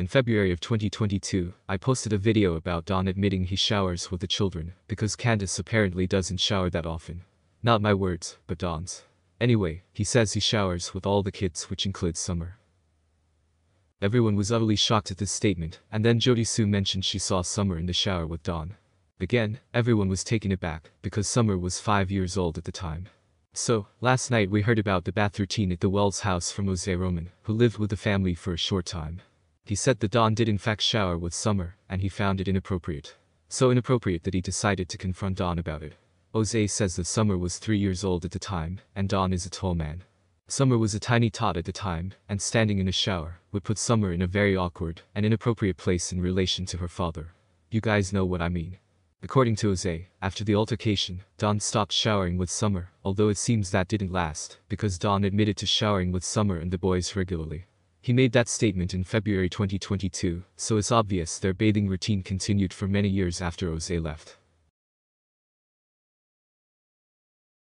In February of 2022, I posted a video about Don admitting he showers with the children because Candace apparently doesn't shower that often. Not my words, but Don's. Anyway, he says he showers with all the kids, which includes Summer. Everyone was utterly shocked at this statement, and then Jody Sue mentioned she saw Summer in the shower with Don. Again, everyone was taken aback because Summer was 5 years old at the time. So, last night we heard about the bath routine at the Wells house from Jose Roman, who lived with the family for a short time. He said that Don did in fact shower with Summer, and he found it inappropriate. So inappropriate that he decided to confront Don about it. Jose says that Summer was 3 years old at the time, and Don is a tall man. Summer was a tiny tot at the time, and standing in a shower would put Summer in a very awkward and inappropriate place in relation to her father. You guys know what I mean. According to Jose, after the altercation, Don stopped showering with Summer, although it seems that didn't last, because Don admitted to showering with Summer and the boys regularly. He made that statement in February 2022, so it's obvious their bathing routine continued for many years after Jose left.